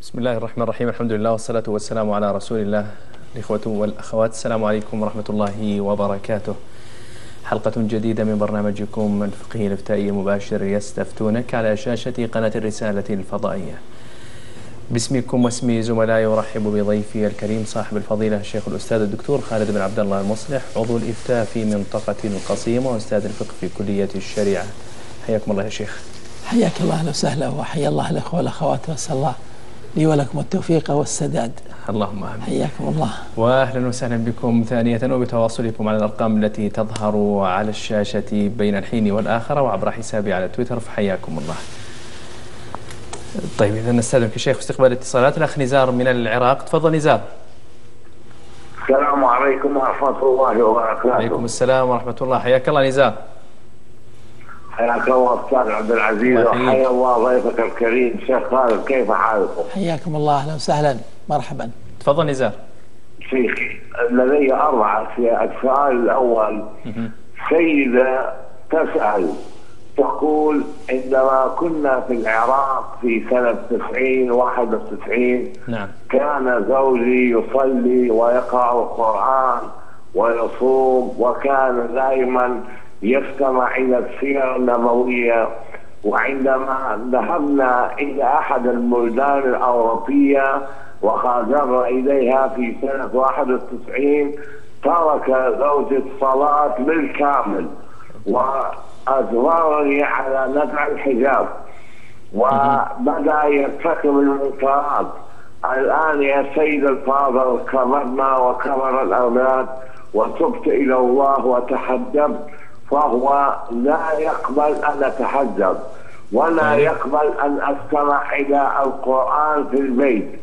بسم الله الرحمن الرحيم، الحمد لله والصلاة والسلام على رسول الله. الإخوة والأخوات، السلام عليكم ورحمة الله وبركاته. حلقة جديدة من برنامجكم الفقهي الإفتائي المباشر يستفتونك على شاشة قناة الرسالة الفضائية. باسمكم واسم زملائي أرحب بضيفي الكريم صاحب الفضيلة الشيخ الأستاذ الدكتور خالد بن عبدالله المصلح، عضو الإفتاء في منطقة القصيم وأستاذ الفقه في كلية الشريعة. حياكم الله يا شيخ. حياك الله، أهلا وسهلا، وحيا الله الأخوة والأخوات، وأسأل الله لي ولكم التوفيق والسداد. اللهم امين. حياكم الله واهلا وسهلا بكم ثانية، وبتواصلكم على الارقام التي تظهر على الشاشة بين الحين والاخر وعبر حسابي على تويتر، فحياكم الله. طيب اذا نستأذنك يا شيخ استقبال اتصالات. الاخ نزار من العراق، تفضل نزار. السلام عليكم ورحمة الله وبركاته. وعليكم السلام ورحمة الله، حياك الله نزار. حياك الله استاذ عبد العزيز، وحيا الله ضيفك الكريم شيخ خالد، كيف حالكم؟ حياكم الله، اهلا وسهلا مرحبا. تفضل نزار. شيخي لدي اربعه اسئله. السؤال الاول، سيده تسال تقول عندما كنا في العراق في سنه 90 91 نعم، كان زوجي يصلي ويقرا القران ويصوم، وكان دائما يستمع إلى السير النبوية، وعندما ذهبنا إلى أحد البلدان الأوروبية وهاجرنا إليها في سنة 91 ترك زوجي الصلاة بالكامل وأجبرني على نزع الحجاب وبدأ يرتكب المنكرات. الآن يا سيد الفاضل كبرنا وكبر الأولاد وتبت إلى الله وتحجبت، فهو لا يقبل أن أتحجب ولا يقبل أن أستمع إلى القرآن في البيت،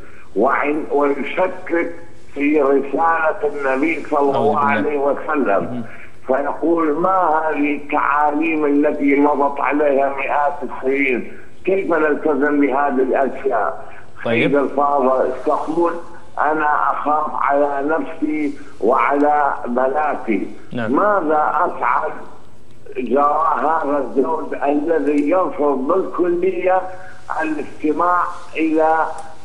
ويشكك في رسالة النبي صلى الله عليه وسلم، فيقول ما هذه التعاليم التي مضت عليها مئات السنين؟ كيف نلتزم بهذه الأشياء؟ سيد الفاضل استقبل، أنا أخاف على نفسي وعلى بناتي. ماذا أفعل جراء هذا الزوج الذي يرفض بالكلية الاستماع إلى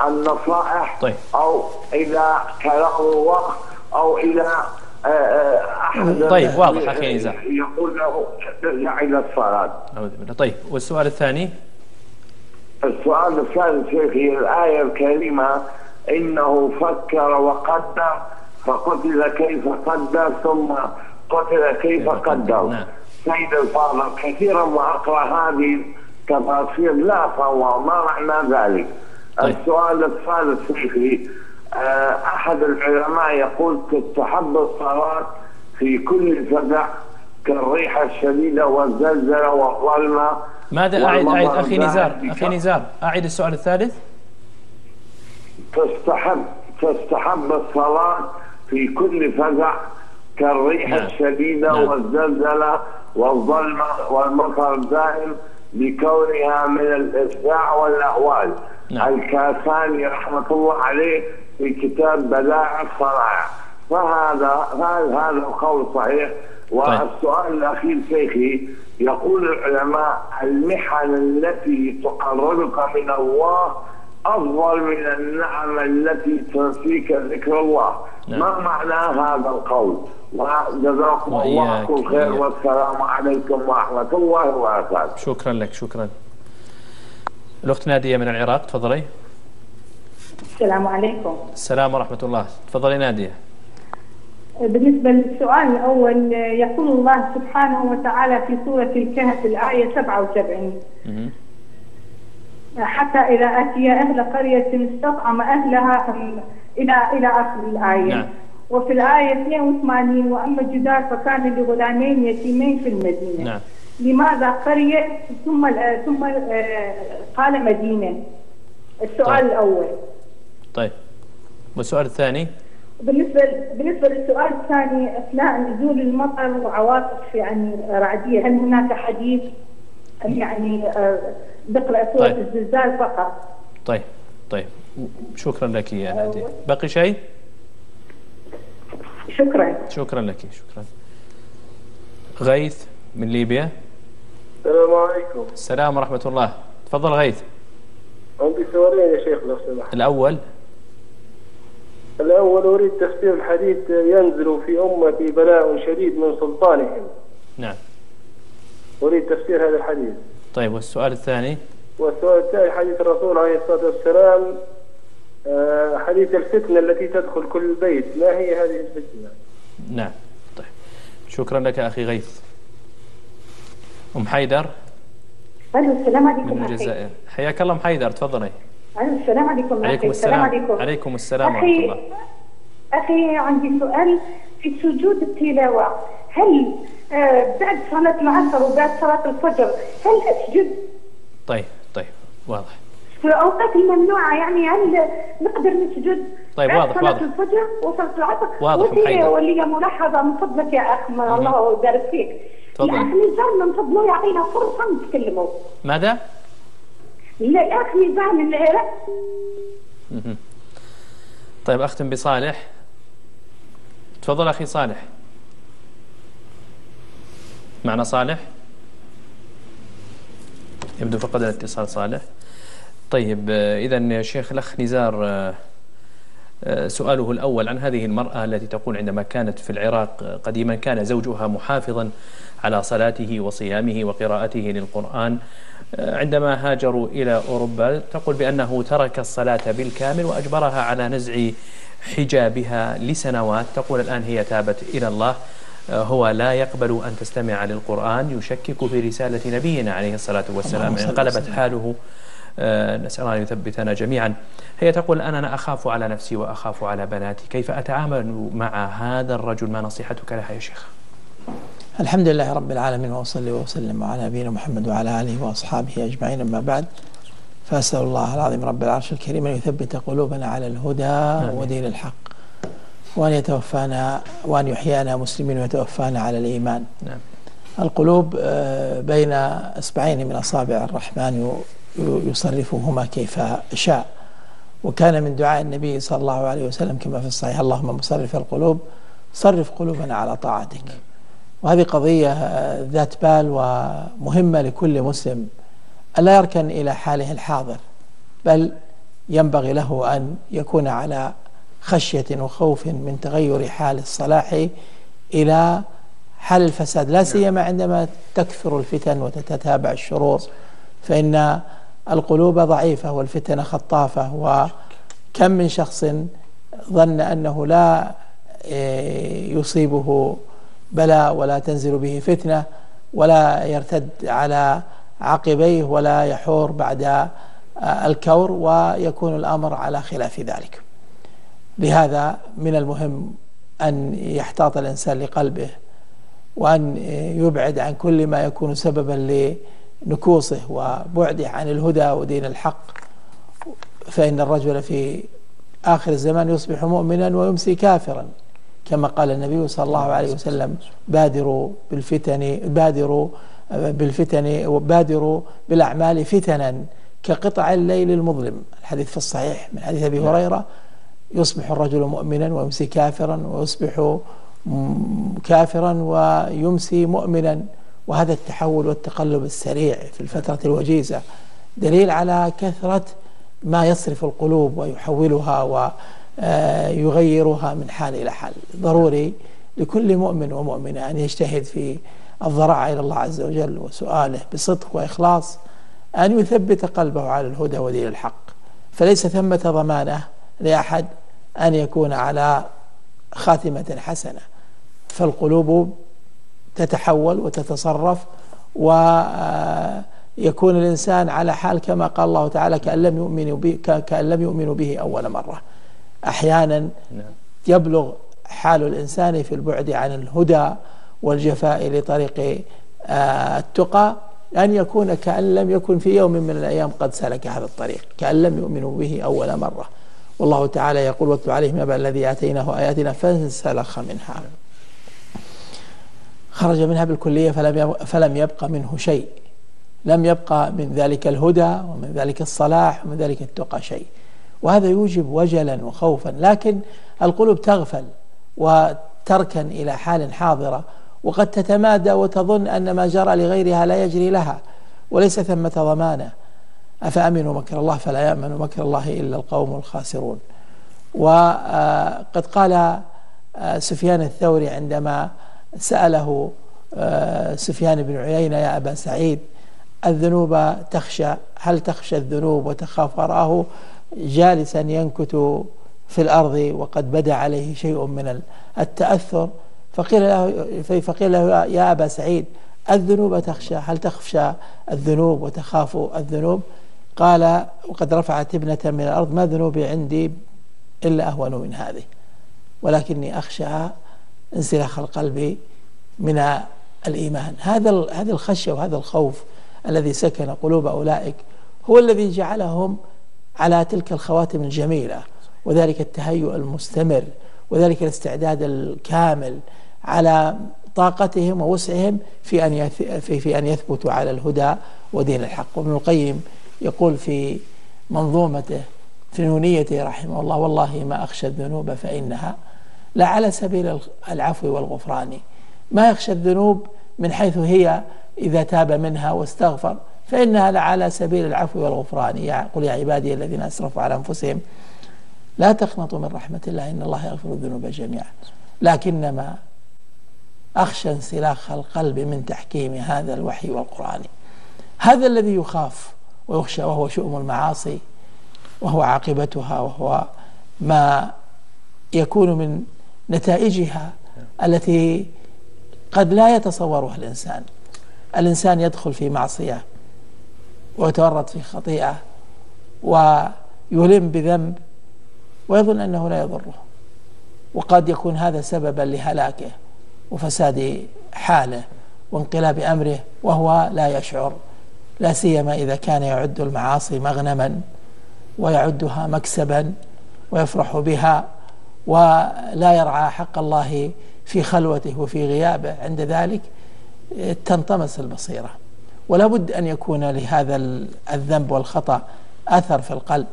النصائح أو إلى كلام الله أو إلى أحد واضح أخي نزار يقول له ارجع إلى الصلاة. طيب والسؤال الثاني؟ السؤال الثاني شيخي، الآية الكريمة إنه فكر وقدر فقتل كيف قدر ثم قتل كيف قدر. سيد الفاضل كثيرا ما أقرأ هذه التفاسير لا أفهم ما معنى ذلك. السؤال الثالث شيخي، أحد العلماء يقول تستحب الصلاة في كل زلزلة كالريح الشديدة والزلزلة والظلمة. ماذا؟ أعد أخي نزار، أخي نزار أعد السؤال الثالث. تستحب الصلاة في كل فزع كالريح الشديدة والزلزلة والظلمة والمطر الدائم بكونها من الإسراع والأهوال. الكاساني رحمة الله عليه في كتاب بدائع الشرائع، فهذا القول صحيح. والسؤال الأخير شيخي، يقول العلماء المحن التي تقربك من الله أفضل من النعم التي تنسيك ذكر الله. ما معنى هذا القول؟ وجزاكم الله كل خير والسلام عليكم ورحمة الله وبركاته. شكرا لك، شكرا. الأخت نادية من العراق، تفضلي. السلام عليكم. السلام ورحمة الله، تفضلي نادية. بالنسبة للسؤال الأول، يقول الله سبحانه وتعالى في سورة الكهف الآية 77 حتى إذا أتي أهل قرية استطعم أهلها إلى آخر الآية. وفي الآية 82 وأما الجدار فكان لغلامين يتيمين في المدينة. لماذا قرية ثم قال مدينة؟ السؤال الأول. طيب والسؤال الثاني؟ بالنسبة للسؤال الثاني، أثناء نزول المطر وعواصف يعني رعدية، هل هناك حديث يعني بقرأ سورة الزلزال فقط؟ طيب طيب شكرا لك يا نادية. باقي شيء؟ شكرا. شكرا لك، شكرا. غيث من ليبيا. السلام عليكم. السلام ورحمة الله، تفضل غيث. هم بصورين يا شيخ لو سمحت. الأول أريد تفسير الحديث ينزل في أمتي بلاء شديد من سلطانهم. نعم. أريد تفسير هذا الحديث. طيب والسؤال الثاني؟ والسؤال الثاني حديث الرسول عليه الصلاة والسلام حديث الفتنة التي تدخل كل بيت، ما هي هذه الفتنة؟ نعم. طيب شكرا لك أخي غيث. أم حيدر. ألو السلام عليكم. من الجزائر. حياك الله أم حيدر، تفضلي. السلام عليكم. عليكم السلام. عليكم السلام ورحمة الله. أخي عندي سؤال في سجود التلاوة، هل بعد صلاة العصر وبعد صلاة الفجر هل أسجد؟ طيب واضح. في الأوقات الممنوعة يعني هل نقدر نسجد؟ طيب واضح صلاة الفجر وصلاة العصر واضح. ولي ملاحظة من فضلك يا أخ، الله يبارك فيك. تفضل. الأخ نزار من فضله يعطينا فرصة نتكلموا. ماذا؟ الأخ نزار من العراق. طيب أختم بصالح. تفضل أخي صالح. معنا صالح؟ يبدو فقد الاتصال صالح. طيب إذا يا شيخ الأخ نزار سؤاله الأول عن هذه المرأة التي تقول عندما كانت في العراق قديما كان زوجها محافظا على صلاته وصيامه وقراءته للقرآن، عندما هاجروا إلى أوروبا تقول بأنه ترك الصلاة بالكامل وأجبرها على نزع حجابها لسنوات، تقول الآن هي تابت إلى الله، هو لا يقبل أن تستمع للقرآن، يشكك في رسالة نبينا عليه الصلاة والسلام، انقلبت حاله، نسأل الله أن يثبتنا جميعا. هي تقول الآن أنا أخاف على نفسي وأخاف على بناتي، كيف أتعامل مع هذا الرجل؟ ما نصيحتك لها يا شيخ؟ الحمد لله رب العالمين، وأصلي وسلم على نبينا محمد وعلى آله وأصحابه أجمعين، أما بعد، فأسأل الله العظيم رب العرش الكريم أن يثبت قلوبنا على الهدى ودين الحق، وأن يتوفانا وأن يحيانا مسلمين ويتوفانا على الإيمان. نعم. القلوب بين إصبعين من أصابع الرحمن يصرفهما كيف شاء، وكان من دعاء النبي صلى الله عليه وسلم كما في الصحيح: اللهم مصرف القلوب صرف قلوبنا على طاعتك. وهذه قضية ذات بال ومهمة لكل مسلم، ألا يركن إلى حاله الحاضر، بل ينبغي له أن يكون على خشية وخوف من تغير حال الصلاح إلى حال الفساد، لا سيما عندما تكثر الفتن وتتتابع الشرور، فإن القلوب ضعيفة والفتن خطافة، وكم من شخص ظن أنه لا يصيبه بلاء ولا تنزل به فتنة ولا يرتد على عقبيه ولا يحور بعد الكور، ويكون الأمر على خلاف ذلك. لهذا من المهم أن يحتاط الإنسان لقلبه، وأن يبعد عن كل ما يكون سببا لنكوصه وبعده عن الهدى ودين الحق، فإن الرجل في آخر الزمان يصبح مؤمنا ويمسي كافرا، كما قال النبي صلى الله عليه وسلم: بادروا بالفتن وبادروا بالأعمال فتنا كقطع الليل المظلم. الحديث في الصحيح من حديث أبي هريرة: يصبح الرجل مؤمنا ويمسي كافرا، ويصبح كافرا ويمسي مؤمنا. وهذا التحول والتقلب السريع في الفترة الوجيزة دليل على كثرة ما يصرف القلوب ويحولها ويغيرها من حال إلى حال. ضروري لكل مؤمن ومؤمنة أن يجتهد في الضراعة إلى الله عز وجل وسؤاله بصدق وإخلاص، أن يثبت قلبه على الهدى ودين الحق، فليس ثمة ضمانه لأحد أن يكون على خاتمة حسنة، فالقلوب تتحول وتتصرف، ويكون الإنسان على حال كما قال الله تعالى: كأن لم يؤمنوا به أول مرة. أحيانا يبلغ حال الإنسان في البعد عن الهدى والجفاء لطريق التقى أن يكون كأن لم يكن في يوم من الأيام قد سلك هذا الطريق، كأن لم يؤمنوا به أول مرة. والله تعالى يقول: واتل عليهم نبأ الذي آتيناه آياتنا فانسلخ منها خرج منها بالكلية فلم يبق منه شيء، لم يبقى من ذلك الهدى ومن ذلك الصلاح ومن ذلك التقى شيء، وهذا يوجب وجلا وخوفا. لكن القلوب تغفل وتركن إلى حال حاضرة، وقد تتمادى وتظن أن ما جرى لغيرها لا يجري لها، وليس ثمة ضمانة. أفأمنوا مكر الله فلا يأمن مكر الله إلا القوم الخاسرون. وقد قال سفيان الثوري عندما سأله سفيان بن عيينة يا أبا سعيد الذنوب تخشى، هل تخشى الذنوب؟ وتخاف، رآه جالسا ينكت في الأرض وقد بدا عليه شيء من التأثر، فقيل له يا أبا سعيد الذنوب تخشى، هل تخشى الذنوب وتخاف الذنوب؟ قال وقد رفعت ابنة من الأرض ما ذنوبي عندي إلا أهون من هذه، ولكني أخشاها انسلاخ القلب من الإيمان. هذه الخشية وهذا الخوف الذي سكن قلوب أولئك هو الذي جعلهم على تلك الخواتم الجميلة، وذلك التهيؤ المستمر، وذلك الاستعداد الكامل على طاقتهم ووسعهم في أن يثبتوا على الهدى ودين الحق. وابن القيم يقول في منظومته في نونيته رحمه الله: والله ما أخشى الذنوب فإنها لا على سبيل العفو والغفران، ما يخشى الذنوب من حيث هي إذا تاب منها واستغفر فإنها لا على سبيل العفو والغفران، يقول يا عبادي الذين أسرفوا على أنفسهم لا تقنطوا من رحمة الله إن الله يغفر الذنوب جميعا، لكنما أخشى انسلاخ القلب من تحكيم هذا الوحي والقرآن. هذا الذي يخاف ويخشى، وهو شؤم المعاصي، وهو عاقبتها، وهو ما يكون من نتائجها التي قد لا يتصورها الإنسان. الإنسان يدخل في معصية ويتورط في خطيئة ويلم بذنب ويظن أنه لا يضره، وقد يكون هذا سببا لهلاكه وفساد حاله وانقلاب أمره وهو لا يشعر، لا سيما إذا كان يعد المعاصي مغنما ويعدها مكسبا ويفرح بها ولا يرعى حق الله في خلوته وفي غيابه، عند ذلك تنطمس البصيرة. ولا بد أن يكون لهذا الذنب والخطأ أثر في القلب،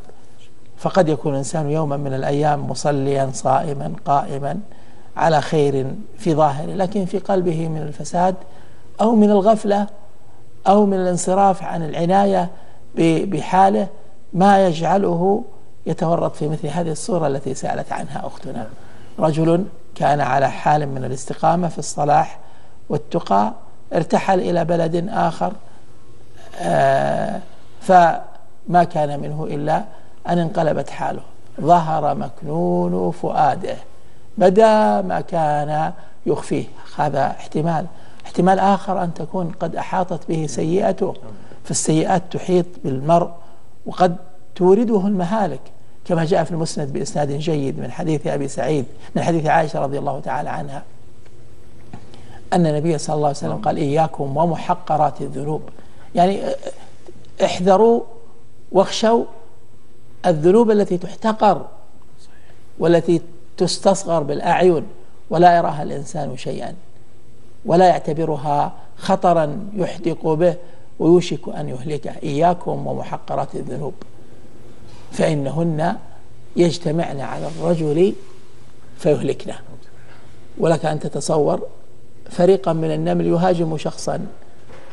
فقد يكون الإنسان يوما من الأيام مصليا صائما قائما على خير في ظاهره، لكن في قلبه من الفساد أو من الغفلة أو من الانصراف عن العناية بحاله ما يجعله يتورط في مثل هذه الصورة التي سألت عنها أختنا. رجل كان على حال من الاستقامة في الصلاح والتقى، ارتحل إلى بلد آخر، فما كان منه إلا أن انقلبت حاله، ظهر مكنون فؤاده، بدا ما كان يخفيه. هذا احتمال آخر أن تكون قد أحاطت به سيئته، فالسيئات تحيط بالمرء وقد تورده المهالك، كما جاء في المسند بإسناد جيد من حديث أبي سعيد من حديث عائشة رضي الله تعالى عنها أن النبي صلى الله عليه وسلم قال: إياكم ومحقرات الذنوب، يعني احذروا واخشوا الذنوب التي تحتقر والتي تستصغر بالأعين ولا يراها الإنسان شيئا ولا يعتبرها خطرا يحدق به ويوشك أن يهلكه. إياكم ومحقرات الذنوب فإنهن يجتمعن على الرجل فيهلكنه. ولك أن تتصور فريقا من النمل يهاجم شخصا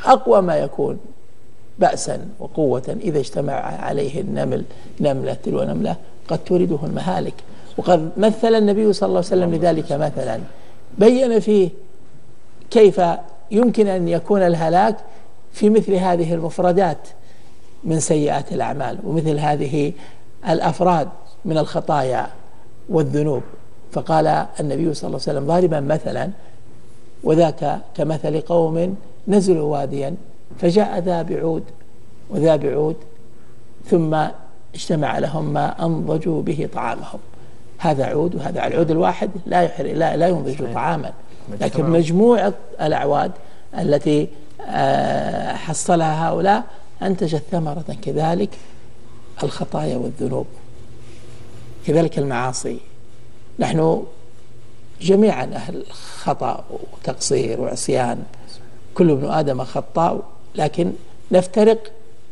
أقوى ما يكون بأسا وقوة، إذا اجتمع عليه النمل نملة تلو نملة قد تورده المهالك. وقد مثل النبي صلى الله عليه وسلم لذلك مثلا بين فيه كيف يمكن أن يكون الهلاك في مثل هذه المفردات من سيئات الأعمال ومثل هذه الأفراد من الخطايا والذنوب. فقال النبي صلى الله عليه وسلم ضاربا مثلا: وذاك كمثل قوم نزلوا واديا فجاء ذا بعود وذا بعود ثم اجتمع لهم ما أنضجوا به طعامهم. هذا عود وهذا، العود الواحد لا ينضج طعاما، لكن مجموعة الأعواد التي حصلها هؤلاء أنتجت ثمرة. كذلك الخطايا والذنوب، كذلك المعاصي. نحن جميعا أهل خطأ وتقصير وعصيان، كل ابن آدم خطاء، لكن نفترق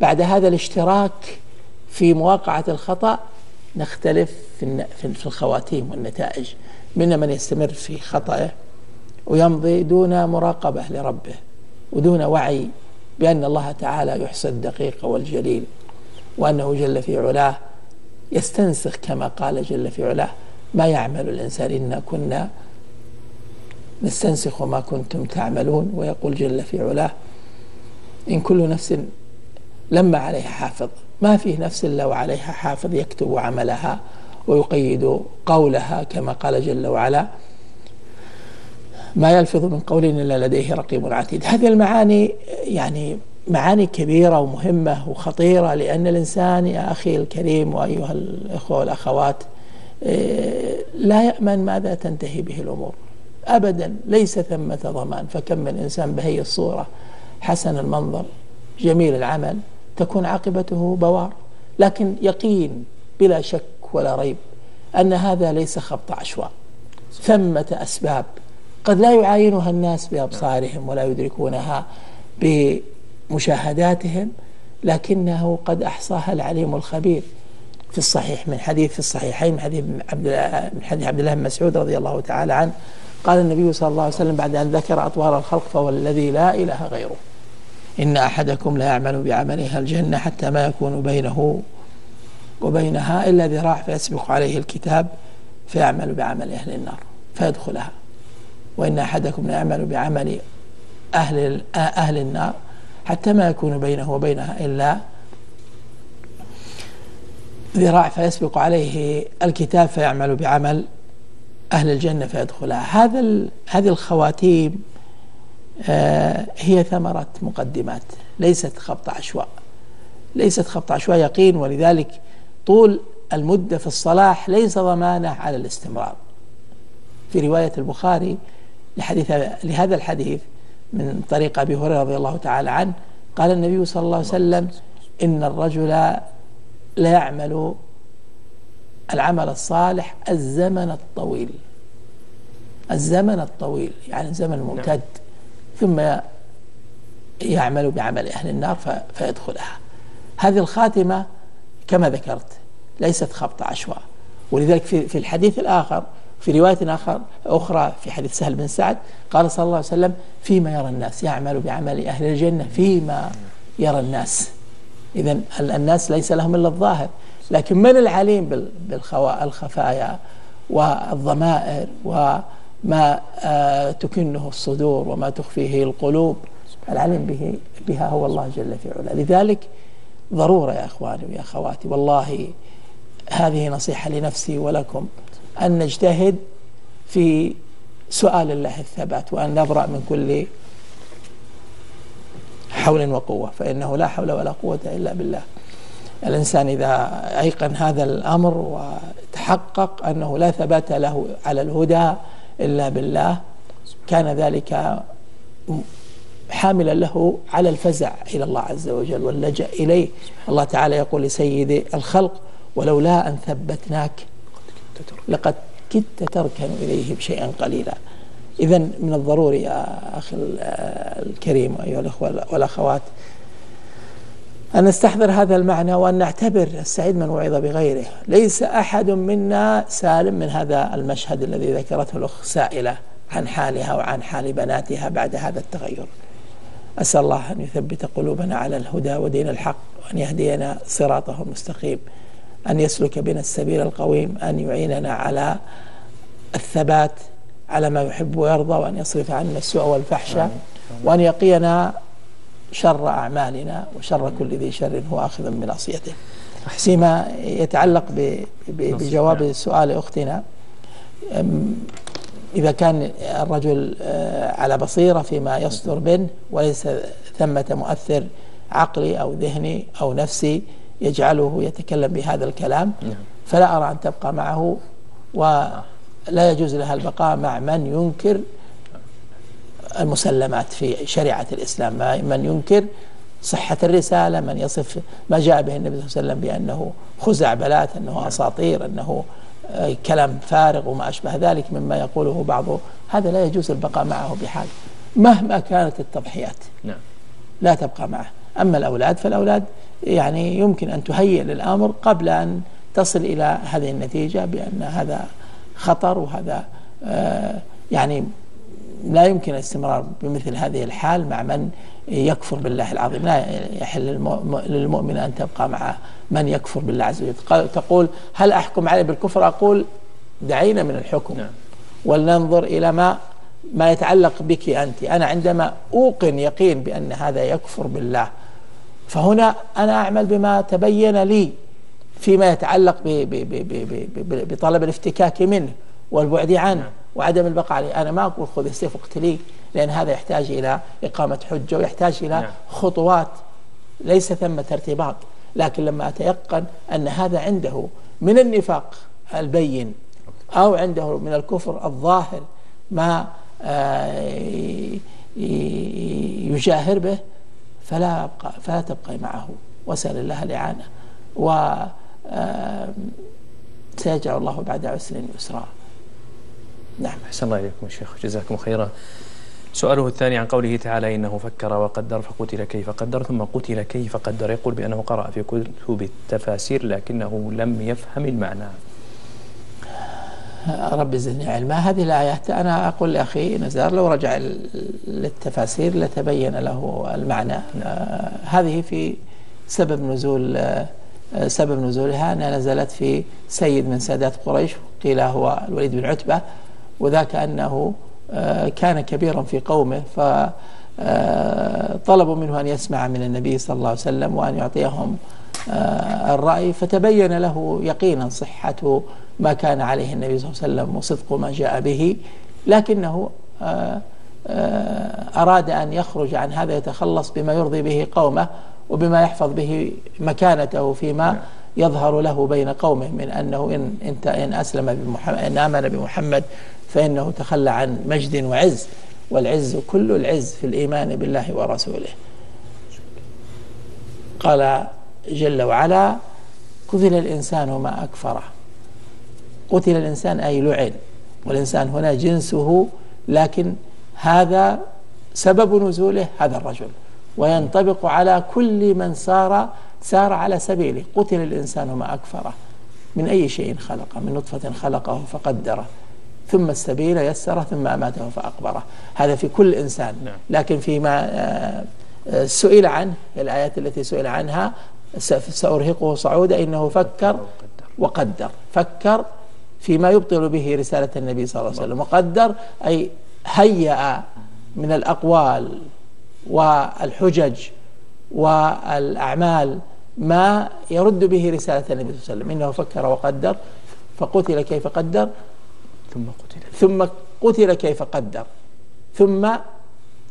بعد هذا الاشتراك في مواقعة الخطأ، نختلف في الخواتيم والنتائج. مننا من يستمر في خطأه ويمضي دون مراقبة لربه ودون وعي بأن الله تعالى يحصي الدقيق والجليل، وأنه جل في علاه يستنسخ كما قال جل في علاه ما يعمل الإنسان إنا كنا نستنسخ ما كنتم تعملون. ويقول جل في علاه إن كل نفس لما عليها حافظ، ما فيه نفس إلا وعليها حافظ يكتب عملها ويقيد قولها كما قال جل وعلا ما يلفظ من قول إلا لديه رقيب عتيد. هذه المعاني يعني معاني كبيرة ومهمة وخطيرة، لأن الإنسان يا أخي الكريم وأيها الإخوة والأخوات لا يأمن ماذا تنتهي به الأمور أبدا، ليس ثمة ضمان. فكم من إنسان بهي الصورة حسن المنظر جميل العمل تكون عاقبته بوار، لكن يقين بلا شك ولا ريب أن هذا ليس خبط عشواء، ثمة أسباب قد لا يعاينها الناس بأبصارهم ولا يدركونها بمشاهداتهم، لكنه قد أحصاها العليم الخبير. في الصحيح من حديث في الصحيحين من حديث عبد الله بن مسعود رضي الله تعالى عنه قال النبي صلى الله عليه وسلم بعد أن ذكر أطوار الخلق فوالذي لا إله غيره إن أحدكم لا يعمل بعملها الجنة حتى ما يكون بينه وبينها إلا ذراع فيسبق عليه الكتاب فيعمل بعمل أهل النار فيدخلها، وإن أحدكم لا يعمل بعمل أهل النار حتى ما يكون بينه وبينها إلا ذراع فيسبق عليه الكتاب فيعمل بعمل أهل الجنة فيدخلها. هذه الخواتيم هي ثمرة مقدمات، ليست خبط عشواء، ليست خبط عشواء يقين. ولذلك طول المدة في الصلاح ليس ضمانه على الاستمرار. في رواية البخاري لهذا الحديث من طريق أبي هريرة رضي الله تعالى عنه قال النبي صلى الله عليه وسلم إن الرجل لا يعمل العمل الصالح الزمن الطويل، الزمن الطويل يعني الزمن الممتد، ثم يعمل بعمل أهل النار فيدخلها. هذه الخاتمة كما ذكرت ليست خبط عشواء. ولذلك في الحديث الآخر في رواية أخرى في حديث سهل بن سعد قال صلى الله عليه وسلم فيما يرى الناس يعمل بعمل أهل الجنة فيما يرى الناس. إذن الناس ليس لهم إلا الظاهر، لكن من العليم بالخفايا والضمائر وما تكنه الصدور وما تخفيه القلوب، العليم بها هو الله جل في علاه. لذلك ضرورة يا إخواني ويا أخواتي، والله هذه نصيحة لنفسي ولكم، أن نجتهد في سؤال الله الثبات وأن نبرأ من كل حول وقوة، فإنه لا حول ولا قوة إلا بالله. الإنسان إذا أيقن هذا الأمر وتحقق أنه لا ثبات له على الهدى إلا بالله كان ذلك حاملا له على الفزع إلى الله عز وجل واللجأ إليه. الله تعالى يقول لسيد الخلق ولولا أن ثبتناك لقد كدت تركن إليهم شيئا قليلا. إذن من الضروري يا أخي الكريم أيها الأخوة والأخوات أن نستحضر هذا المعنى وأن نعتبر السعيد من وعظ بغيره. ليس أحد منا سالم من هذا المشهد الذي ذكرته الأخ سائلة عن حالها وعن حال بناتها بعد هذا التغير. أسأل الله أن يثبت قلوبنا على الهدى ودين الحق، وأن يهدينا صراطه المستقيم، أن يسلك بنا السبيل القويم، أن يعيننا على الثبات على ما يحب ويرضى، وأن يصرف عنا السوء والفحشة، وأن يقينا شر أعمالنا وشر كل ذي شر هو آخذ من ناصيته. فيما يتعلق بجواب سؤال أختنا، إذا كان الرجل على بصيرة فيما يصدر منه وليس ثمة مؤثر عقلي أو ذهني أو نفسي يجعله يتكلم بهذا الكلام، فلا أرى أن تبقى معه، ولا يجوز لها البقاء مع من ينكر المسلمات في شريعة الإسلام، من ينكر صحة الرسالة، من يصف ما جاء به النبي صلى الله عليه وسلم بأنه خزعبلات، أنه أساطير، أنه كلام فارغ وما أشبه ذلك مما يقوله بعضه. هذا لا يجوز البقاء معه بحال، مهما كانت التضحيات لا تبقى معه. أما الأولاد فالأولاد يعني يمكن أن تهيئ للأمر قبل أن تصل إلى هذه النتيجة بأن هذا خطر وهذا يعني لا يمكن الاستمرار بمثل هذه الحال مع من يكفر بالله العظيم. لا يحل للمؤمن أن تبقى مع من يكفر بالله عز وجل. تقول هل أحكم عليه بالكفر؟ أقول دعينا من الحكم ولننظر إلى ما يتعلق بك أنت. أنا عندما أوقن يقين بأن هذا يكفر بالله فهنا أنا أعمل بما تبين لي فيما يتعلق بطلب الافتكاك منه والبعد عنه وعدم البقاء عليه. أنا ما أقول خذ السيف واقتليه، لأن هذا يحتاج إلى إقامة حجة ويحتاج إلى خطوات، ليس ثمة ارتباط. لكن لما أتيقن أن هذا عنده من النفاق البين أو عنده من الكفر الظاهر ما يجاهر به، فلا تبقى معه، واسأل الله الإعانة، وسيجعل الله بعد عسر يسرا. نعم. أحسن الله إليكم الشيخ، جزاكم خيرا. سؤاله الثاني عن قوله تعالى إنه فكر وقدر فقتل كيف قدر ثم قتل كيف قدر، يقول بأنه قرأ في كتب التفاسير لكنه لم يفهم المعنى. رب زدني علما، هذه الآيات أنا أقول لأخي نزار لو رجع للتفاسير لتبين له المعنى. هذه في سبب نزولها أنها نزلت في سيد من سادات قريش قيل هو الوليد بن عتبة، وذاك أنه كان كبيرا في قومه فطلبوا منه أن يسمع من النبي صلى الله عليه وسلم وأن يعطيهم الرأي، فتبين له يقينا صحة ما كان عليه النبي صلى الله عليه وسلم وصدق ما جاء به، لكنه أراد أن يخرج عن هذا يتخلص بما يرضي به قومه وبما يحفظ به مكانته فيما يظهر له بين قومه من أنه إن آمن بمحمد فإنه تخلى عن مجد وعز، والعز كل العز في الإيمان بالله ورسوله. قال جل وعلا قتل الإنسان وما أكفره. قتل الإنسان أي لعن، والإنسان هنا جنسه، لكن هذا سبب نزوله هذا الرجل وينطبق على كل من سار على سبيله. قتل الإنسان وما أكفره، من أي شيء خلقه، من نطفة خلقه فقدره، ثم السبيل يسره، ثم أماته فأقبره. هذا في كل إنسان، لكن فيما سئل عنه الآيات التي سئل عنها سأرهقه صعودا إنه فكر وقدر. فكر فيما يبطل به رسالة النبي صلى الله عليه وسلم، وقدر أي هيأ من الأقوال والحجج والأعمال ما يرد به رسالة النبي صلى الله عليه وسلم. إنه فكر وقدر فقتل كيف قدر ثم قتل كيف قدر ثم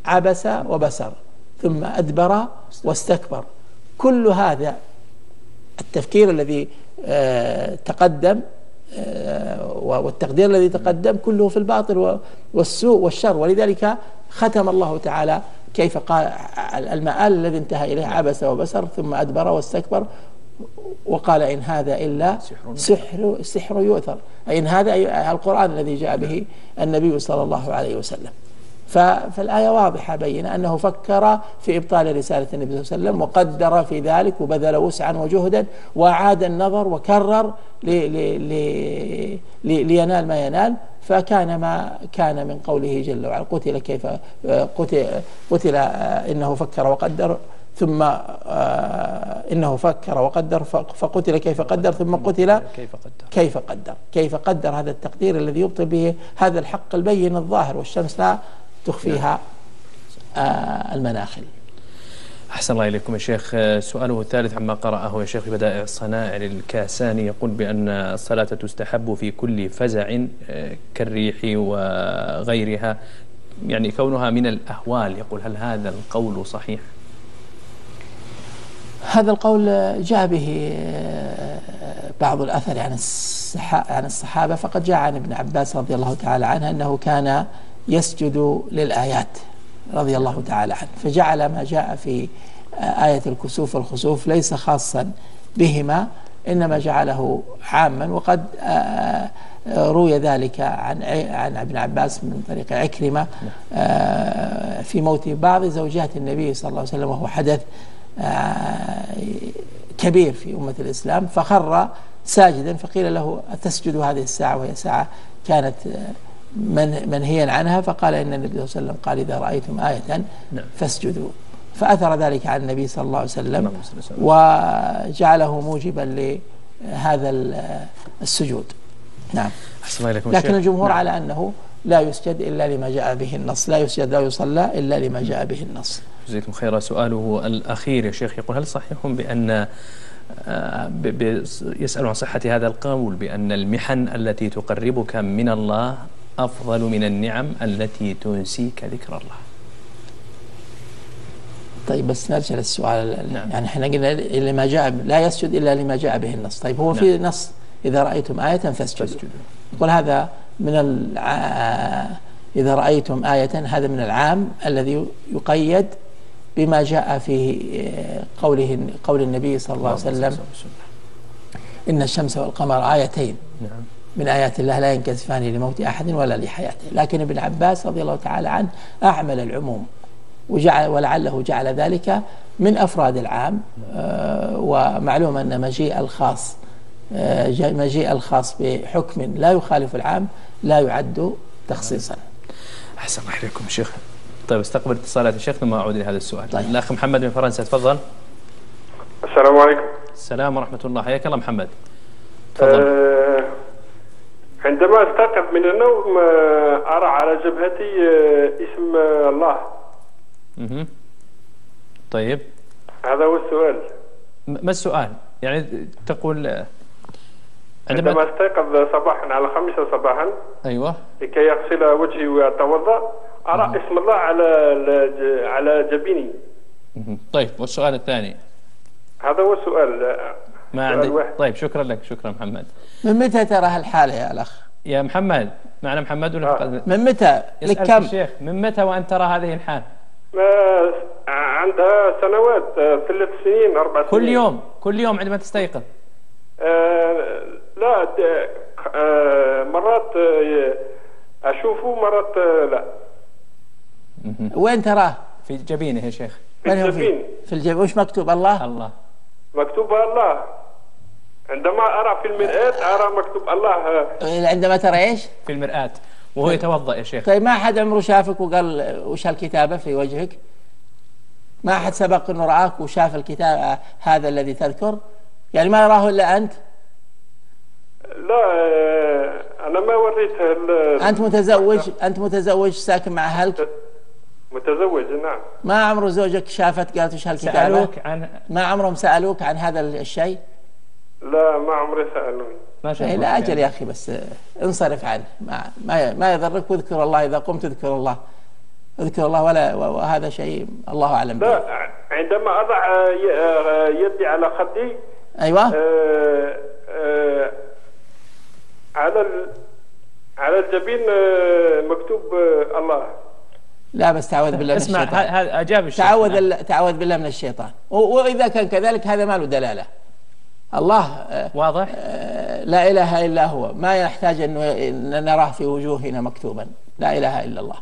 عبس وبسر ثم أدبر واستكبر. كل هذا التفكير الذي تقدم والتقدير الذي تقدم كله في الباطل والسوء والشر، ولذلك ختم الله تعالى كيف قال المآل الذي انتهى إليه عبس وبسر ثم أدبر واستكبر، وقال إن هذا إلا سحر يؤثر، أي إن هذا القرآن الذي جاء به النبي صلى الله عليه وسلم. فالآية واضحة بينة أنه فكر في إبطال رسالة النبي صلى الله عليه وسلم وقدر في ذلك وبذل وسعا وجهدا وعاد النظر وكرر لينال ما ينال، فكان ما كان من قوله جل وعلا قتل كيف قتل إنه فكر وقدر ثم إنه فكر وقدر فقتل كيف قدر ثم قتل كيف قدر. هذا التقدير الذي يبطل به هذا الحق البين الظاهر، والشمس لا تخفيها المناخل. أحسن الله إليكم يا شيخ. سؤاله الثالث عما قرأه يا شيخ في بدائع الشرائع للكاساني، يقول بأن الصلاة تستحب في كل فزع كالريح وغيرها، يعني كونها من الأهوال، يقول هل هذا القول صحيح؟ هذا القول جاء به بعض الأثر عن الصحابة، فقد جاء عن ابن عباس رضي الله تعالى عنه أنه كان يسجد للآيات رضي الله تعالى عنه، فجعل ما جاء في آية الكسوف والخسوف ليس خاصا بهما إنما جعله عاما. وقد روي ذلك عن ابن عباس من طريق عكرمة في موت بعض زوجات النبي صلى الله عليه وسلم، وهو حدث كبير في أمة الإسلام، فخر ساجدا فقيل له أتسجد هذه الساعة، وهي ساعة كانت منهيا عنها، فقال إن النبي صلى الله عليه وسلم قال إذا رأيتم آية فاسجدوا، فأثر ذلك عن النبي صلى الله عليه وسلم وجعله موجبا لهذا السجود. نعم. لكن الجمهور على أنه لا يسجد إلا لما جاء به النص، لا يسجد لا يصلى إلا لما جاء به النص. جزاكم خيرا. سؤاله الأخير يا شيخ يقول: هل صحيح بأن يسأل عن صحة هذا القول بأن المحن التي تقربك من الله أفضل من النعم التي تنسيك ذكر الله؟ طيب بس نرجع للسؤال. نعم. يعني احنا قلنا لما جاء لا يسجد إلا لما جاء به النص. طيب هو في نص إذا رأيتم آية فاسجدوا، يقول هذا من إذا رأيتم آية، هذا من العام الذي يقيد بما جاء في قول النبي صلى الله عليه وسلم إن الشمس والقمر آيتين من آيات الله لا ينكسفان لموت أحد ولا لحياته. لكن ابن عباس رضي الله تعالى عنه أعمل العموم، ولعله جعل ذلك من أفراد العام. ومعلوم أن مجيء الخاص بحكم لا يخالف العام لا يعد تخصيصا. أحسن الله إليكم شيخ. طيب استقبل اتصالات الشيخ ثم أعود لهذا السؤال. طيب. الأخ محمد من فرنسا تفضل. السلام عليكم. السلام ورحمة الله، حياك الله محمد. تفضل. عندما أستيقظ من النوم أرى على جبهتي اسم الله. طيب. هذا هو السؤال. ما السؤال؟ يعني تقول عندما استيقظ صباحا على 5 صباحا ايوه لكي يغسل وجهي واتوضا ارى اسم الله على جبيني. طيب والسؤال الثاني؟ هذا هو السؤال. ما عندي. طيب شكرا لك، شكرا محمد. من متى ترى هالحاله يا الاخ؟ يا محمد معنا محمد ولا من متى؟ يسألك الشيخ من متى وان ترى هذه الحاله؟ عندها سنوات، 3 سنين 4 سنين. كل يوم عندما تستيقظ؟ لا، مرات أشوفه مرات لا. وين تراه؟ في جبينه يا شيخ. في الجبين. وش مكتوب؟ الله مكتوب الله. عندما أرى في المرآة أرى مكتوب الله. عندما ترى إيش؟ في المرآة وهو يتوضأ يا شيخ. طيب ما أحد عمره شافك وقال وش هالكتابة في وجهك؟ ما أحد سبق أنه رآك وشاف الكتاب هذا الذي تذكر؟ يعني ما يراه إلا أنت؟ لا، أنا ما وريته. أنت متزوج ساكن مع أهلك؟ متزوج نعم. ما عمره زوجك شافت قالت وش هالكتابة؟ سألوك عن ما عمرهم سألوك عن هذا الشيء؟ لا ما عمري سألوني. لا أجل يعني. يا أخي بس انصرف عنه، ما يضرك، واذكر الله إذا قمت اذكر الله. اذكر الله ولا وهذا شيء الله أعلم به. لا عندما أضع يدي على خدي ايوه على الجبين مكتوب الله. لا بس تعوذ بالله من الشيطان. اسمع هذا اجاب الشيخ. تعوذ بالله من الشيطان. واذا كان كذلك هذا ما له دلاله. الله واضح، لا اله الا هو، ما يحتاج ان نراه في وجوهنا مكتوبا لا اله الا الله.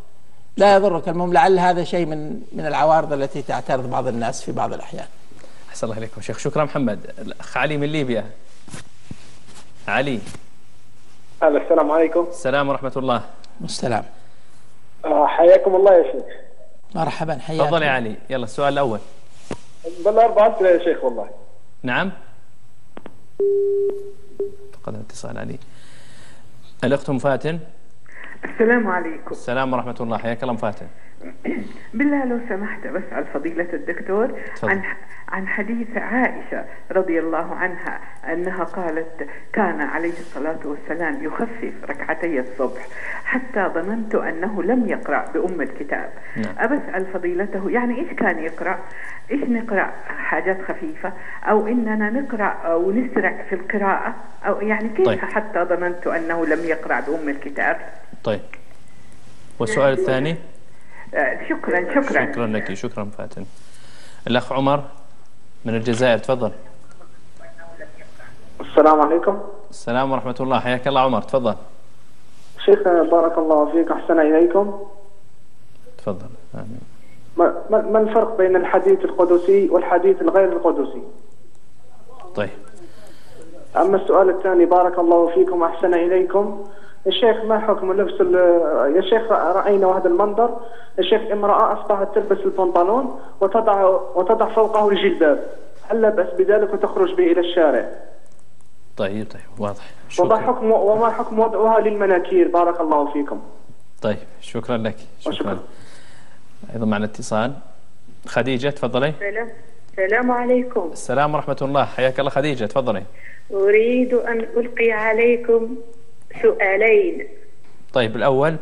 لا يضرك. المهم لعل هذا شيء من العوارض التي تعترض بعض الناس في بعض الاحيان. أحسن الله إليكم شيخ، شكرا محمد. الأخ علي من ليبيا. علي. السلام عليكم. السلام ورحمة الله. السلام. حياكم الله يا شيخ. مرحبا، حياكم. تفضل يا علي، يلا السؤال الأول. بالله 4 أسئلة يا شيخ والله. نعم. فقد اتصال علي. الأخت أم فاتن. السلام عليكم. السلام ورحمة الله، حياك الله أم فاتن. بالله لو سمحت بسأل فضيلة الدكتور عن حديث عائشة رضي الله عنها أنها قالت كان عليه الصلاة والسلام يخفف ركعتي الصبح حتى ظننت أنه لم يقرأ بأم الكتاب. أبسأل فضيلته يعني إيش كان يقرأ؟ إيش نقرأ؟ حاجات خفيفة أو إننا نقرأ ونسرع في القراءة أو يعني كيف؟ طيب. حتى ظننت أنه لم يقرأ بأم الكتاب. طيب والسؤال الثاني؟ شكرا لك، شكرا فاتن. الأخ عمر من الجزائر تفضل. السلام عليكم. السلام ورحمة الله، حياك الله عمر تفضل. شيخ بارك الله فيك، أحسن إليكم. تفضل. آمين. ما الفرق بين الحديث القدسي والحديث الغير القدسي؟ طيب. أما السؤال الثاني بارك الله فيكم أحسن إليكم، الشيخ ما حكم لبس يا شيخ رأينا هذا المنظر يا شيخ، امرأة أصبحت تلبس البنطلون وتضع فوقه الجلباب، هل لا بأس بذلك وتخرج به إلى الشارع؟ طيب واضح. وما حكم وضعها للمناكير؟ بارك الله فيكم. طيب شكرا لك. شكرا. أيضا معنا اتصال. خديجة تفضلي. السلام عليكم. السلام ورحمة الله، حياك الله خديجة تفضلي. أريد أن ألقي عليكم سؤالين. طيب الأول،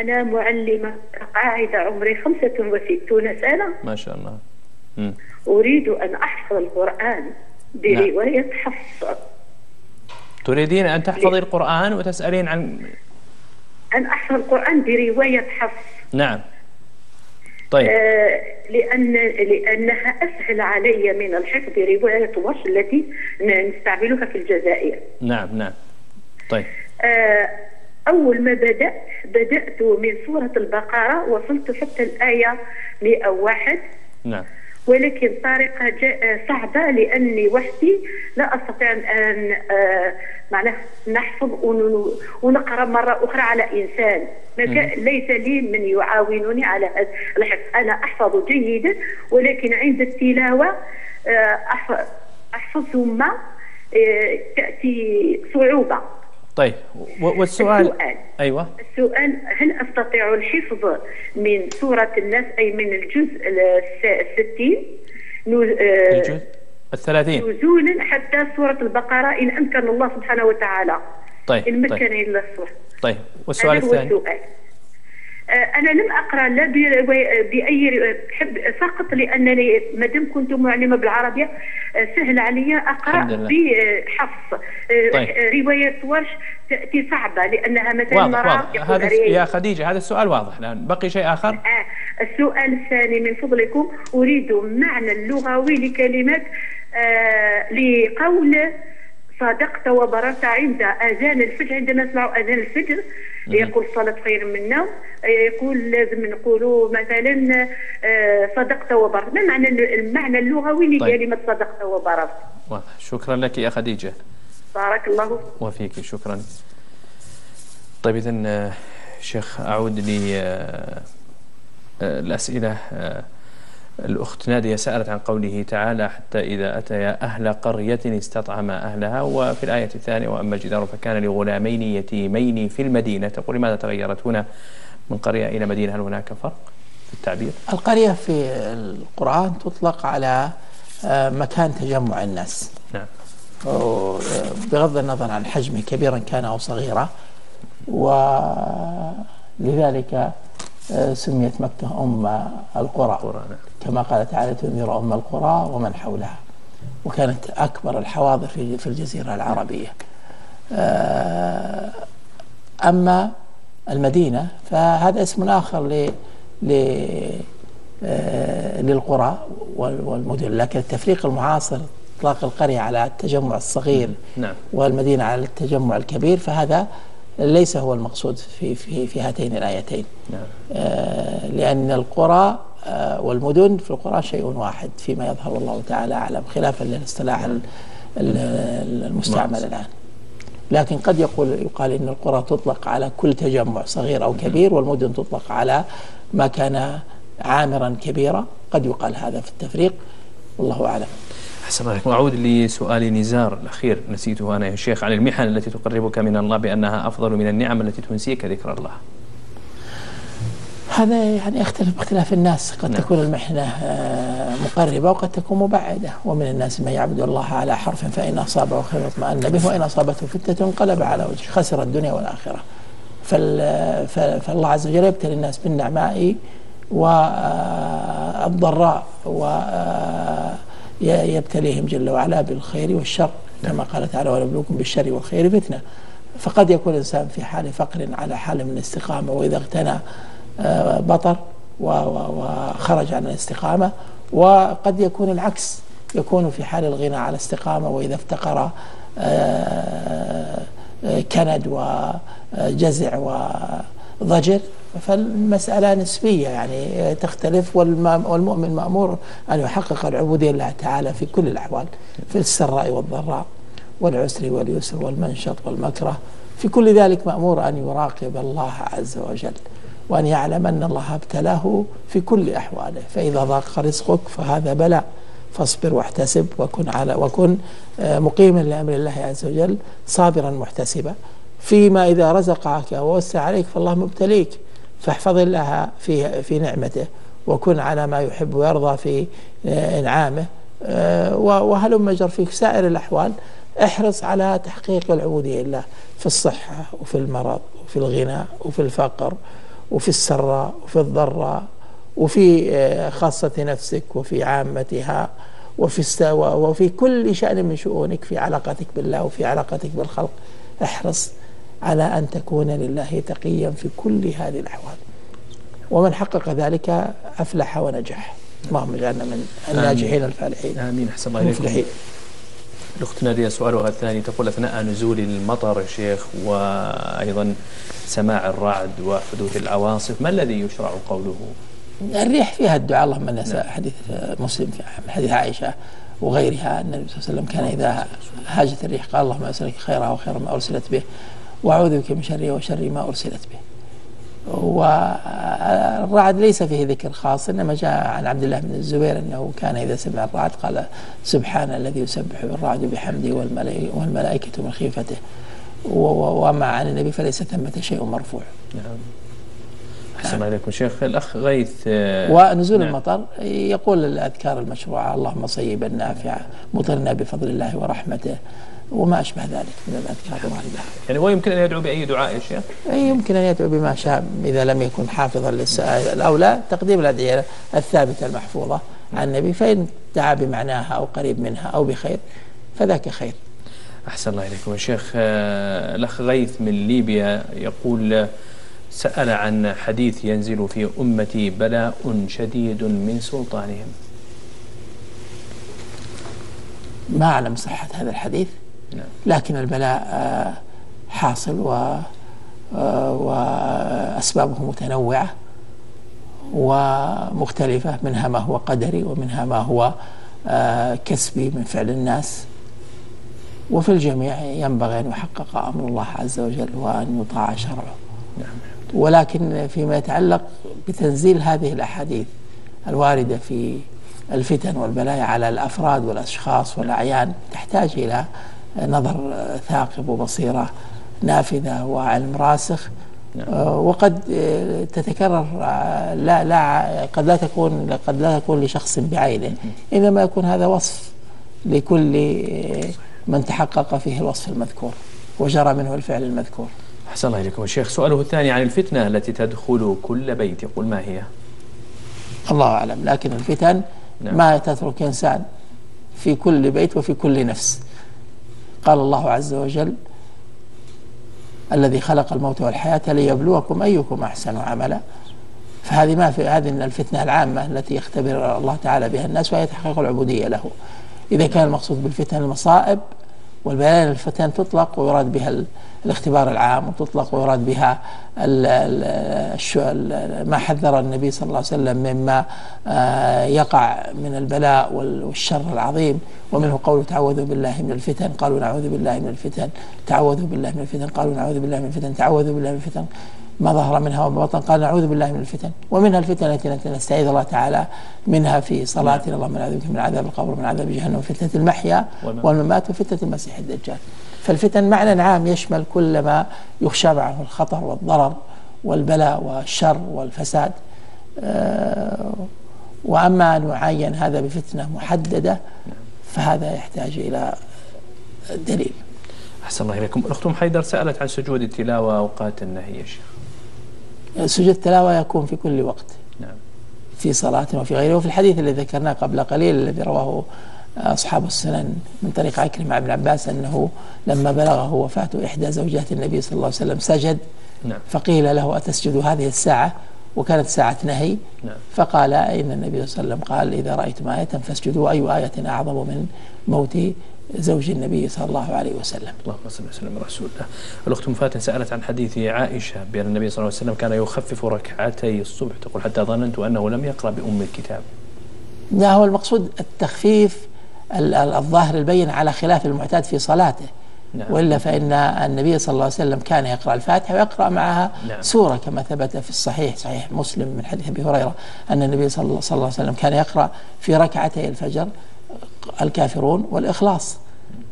أنا معلمة قاعدة عمري 65 سنة ما شاء الله. أريد أن أحفظ القرآن برواية حفصة. تريدين أن تحفظي القرآن وتسألين عن أن أحفظ القرآن برواية حفص؟ نعم. طيب لأنها أسهل علي من الحفظ برواية وش التي نستعملها في الجزائر. نعم. طيب أول ما بدأت من سورة البقرة وصلت حتى الآية 101. نعم. ولكن طريقة صعبة لأني وحدي لا أستطيع أن معناه نحفظ ونقرأ مرة أخرى على إنسان، ليس لي من يعاونني على الحفظ. أنا أحفظ جيدا ولكن عند التلاوة أحفظ ثم تأتي صعوبة. طيب والسؤال أيوة، السؤال هل أستطيع الحفظ من سورة الناس أي من الجزء 60 الجزء 30 نزولا حتى سورة البقرة إن أمكن الله سبحانه وتعالى؟ طيب إن مكنني الله سبحانه. طيب والسؤال الثاني، أنا لم أقرأ لا بأي فقط لأنني مادام كنت معلمة بالعربية سهل علي أقرأ بحفص. طيب. رواية ورش تأتي صعبة لأنها مثلا واضح. هذا يا خديجة هذا السؤال واضح الآن، بقي شيء آخر؟ السؤال الثاني من فضلكم، أريد معنى اللغوي لكلمة لقول صادقت وبررت عند أذان الفجر. عندما نسمع أذان الفجر يقول صلاة خير من النوم، يقول لازم نقولوا مثلا صدقت وبررت. ما المعنى اللغوي لكلمة طيب. صدقت وبررت. واضح. شكرا لك يا خديجة. بارك الله وفيك. شكرا. طيب إذن شيخ أعود للأسئلة. الأخت نادية سألت عن قوله تعالى حتى إذا أتيا أهل قرية استطعما أهلها، وفي الآية الثانية وأما الجدار فكان لغلامين يتيمين في المدينة، تقول لماذا تغيرت هنا من قرية إلى مدينة؟ هل هناك فرق في التعبير؟ القرية في القرآن تطلق على مكان تجمع الناس. نعم. بغض النظر عن حجمه كبيرا كان أو صغيرا، ولذلك سميت مكة أم القرى كما قال تعالى تنذر أم القرى ومن حولها، وكانت أكبر الحواضر في الجزيرة العربية. أما المدينة فهذا اسم آخر للقرى والمدن، لكن التفريق المعاصر إطلاق القرية على التجمع الصغير والمدينة على التجمع الكبير فهذا ليس هو المقصود في هاتين الآيتين. نعم. لأن القرى والمدن في القرى شيء واحد فيما يظهر والله تعالى أعلم، خلافا للاصطلاح المستعمل الآن. لكن قد يقال إن القرى تطلق على كل تجمع صغير أو كبير، والمدن تطلق على ما كان عامرا كبيرا، قد يقال هذا في التفريق والله أعلم. وأعود لسؤال نزار الأخير نسيته أنا يا شيخ، عن المحن التي تقربك من الله بأنها أفضل من النعم التي تنسيك ذكر الله. هذا يعني يختلف باختلاف الناس، قد تكون المحنة مقربة وقد تكون مبعدة، ومن الناس من يعبد الله على حرف فإن أصابه خير اطمأن به وإن أصابته فتنة انقلب على وجهه خسر الدنيا والآخرة. فالله عز وجل يبتلي الناس بالنعماء والضراء يبتليهم جل وعلا بالخير والشر كما قال تعالى ونبلوكم بالشر والخير فتنة. فقد يكون الإنسان في حال فقر على حال من الاستقامة، وإذا اغتنى بطر وخرج عن الاستقامة، وقد يكون العكس، يكون في حال الغنى على استقامة وإذا افتقر كند وجزع وضجر. فالمسألة نسبية يعني تختلف، والمؤمن مأمور أن يحقق العبودية لله تعالى في كل الأحوال، في السراء والضراء والعسر واليسر والمنشط والمكره، في كل ذلك مأمور أن يراقب الله عز وجل، وأن يعلم أن الله ابتلاه في كل أحواله، فإذا ضاق رزقك فهذا بلاء، فاصبر واحتسب وكن مقيما لأمر الله عز وجل صابرا محتسبا. فيما إذا رزقك ووسع عليك فالله مبتليك، فاحفظ الله في نعمته، وكن على ما يحب ويرضى في إنعامه، وهلم جر في سائر الأحوال. احرص على تحقيق العبودية لله في الصحة وفي المرض وفي الغنى وفي الفقر وفي السراء وفي الضراء وفي خاصة نفسك وفي عامتها وفي كل شأن من شؤونك، في علاقتك بالله وفي علاقتك بالخلق. احرص على أن تكون لله تقيا في كل هذه الأحوال، ومن حقق ذلك أفلح ونجح. اللهم اجعلنا من الناجحين الفالحين. آمين. أحسن الله إليكم. الأخت نادية سؤالها الثاني تقول: أثناء نزول المطر شيخ وأيضا سماع الرعد وحدوث العواصف، ما الذي يشرع قوله؟ الريح فيها الدعاء، اللهم نسأل حديث مسلم في حديث عائشة وغيرها، أن النبي صلى الله عليه وسلم كان إذا هاجت الريح قال: اللهم أسألك خيرها وخير ما أرسلت به، وأعوذ بك من شرها وشر ما أرسلت به. والرعد ليس فيه ذكر خاص، إنما جاء عن عبد الله بن الزبير أنه كان إذا سمع الرعد قال: سبحان الذي يسبح بالرعد بحمده والملائكة من خيفته. وما عن النبي فليس ثمة شيء مرفوع. أحسن عليكم شيخ. الأخ غيث ونزول المطر يقول الأذكار المشروعة: اللهم صيبا نافعا مطرنا بفضل الله ورحمته، وما أشبه ذلك من الأذكار الواردة. يعني هو يمكن أن يدعو بأي دعاء يا شيخ؟ يمكن أن يدعو بما شاء إذا لم يكن حافظا للسائل، الأولى تقديم الأدعية الثابتة المحفوظة عن النبي، فإن دعا بمعناها أو قريب منها أو بخير فذاك خير. أحسن الله إليكم يا شيخ. الأخ غيث من ليبيا يقول: سأل عن حديث: ينزل في أمتي بلاء شديد من سلطانهم. ما أعلم صحة هذا الحديث، لكن البلاء حاصل وأسبابه متنوعة ومختلفة، منها ما هو قدري ومنها ما هو كسبي من فعل الناس، وفي الجميع ينبغي أن يحقق أمر الله عز وجل وأن يطاع شرعه. ولكن فيما يتعلق بتنزيل هذه الأحاديث الواردة في الفتن والبلايا على الأفراد والأشخاص والأعيان تحتاج إلى نظر ثاقب وبصيرة نافذة وعلم راسخ، وقد تتكرر قد لا تكون لشخص بعينه، إنما يكون هذا وصف لكل من تحقق فيه الوصف المذكور وجرى منه الفعل المذكور. أحسن الله إليكم الشيخ. سؤاله الثاني عن الفتنة التي تدخل كل بيت، يقول: ما هي؟ الله أعلم، لكن الفتن ما تترك إنسان في كل بيت وفي كل نفس. قال الله عز وجل: الذي خلق الموت والحياة ليبلوكم أيكم أحسن عملا. فهذه ما في هذه الفتنة العامة التي يختبر الله تعالى بها الناس، وهي تحقيق العبودية له. إذا كان المقصود بالفتن المصائب والبلايا، الفتن تطلق ويراد بها الاختبار العام، وتطلق ويراد بها ما حذر النبي صلى الله عليه وسلم مما يقع من البلاء والشر العظيم، ومنه قوله: تعوذوا بالله من الفتن قالوا نعوذ بالله من الفتن، تعوذوا بالله من الفتن قالوا نعوذ بالله من الفتن، تعوذوا بالله من الفتن ما ظهر منها وما بطن قال نعوذ بالله من الفتن. ومنها الفتن التي نستعيذ الله تعالى منها في صلاتنا: اللهم نعوذ بك من عذاب القبر ومن عذاب جهنم وفتنة المحيا والممات وفتنة المسيح الدجال. فالفتن معنى عام يشمل كل ما يخشى معه الخطر والضرر والبلاء والشر والفساد. وأما أن نعين هذا بفتنة محددة فهذا يحتاج إلى دليل. أحسن الله إليكم. الأخت حيدر سألت عن سجود التلاوة وأوقات النهي يا شيخ. سجود التلاوة يكون في كل وقت، في صلاة وفي غيره، وفي الحديث الذي ذكرناه قبل قليل الذي رواه أصحاب السنن من طريق عكرمة مع ابن عباس أنه لما بلغه وفاة إحدى زوجات النبي صلى الله عليه وسلم سجد، فقيل له: أتسجد هذه الساعة؟ وكانت ساعة نهي، فقال: إن النبي صلى الله عليه وسلم قال: إذا رأيتم آية فاسجدوا، أي آية أعظم من موتي زوج النبي صلى الله عليه وسلم. اللهم صل وسلم على رسول الله. الأخت فاتن سألت عن حديث عائشة بأن النبي صلى الله عليه وسلم كان يخفف ركعتي الصبح، تقول: حتى ظننت أنه لم يقرأ بأم الكتاب. لا، هو المقصود التخفيف الظاهر البين على خلاف المعتاد في صلاته، نعم. وإلا فإن النبي صلى الله عليه وسلم كان يقرأ الفاتحة ويقرأ معها نعم. سورة كما ثبت في الصحيح صحيح مسلم من حديث أبي هريرة أن النبي صلى الله عليه وسلم كان يقرأ في ركعتي الفجر الكافرون والإخلاص،